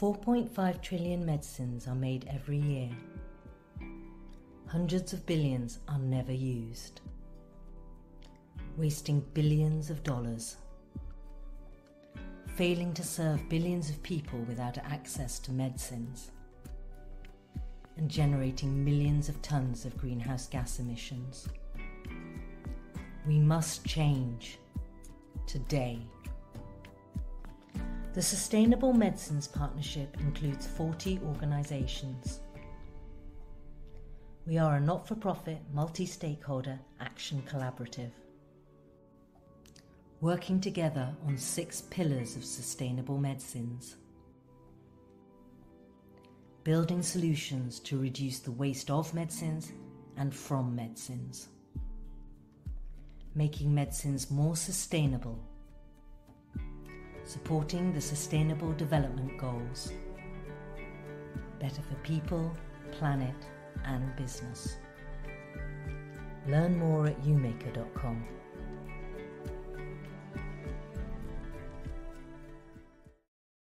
4.5 trillion medicines are made every year. Hundreds of billions are never used, wasting billions of dollars, failing to serve billions of people without access to medicines, and generating millions of tons of greenhouse gas emissions. We must change today. The Sustainable Medicines Partnership includes 40 organisations. We are a not-for-profit, multi-stakeholder action collaborative, working together on 6 pillars of sustainable medicines. Building solutions to reduce the waste of medicines and from medicines. Making medicines more sustainable. Supporting the Sustainable Development Goals. Better for people, planet and business. Learn more at yewmaker.com.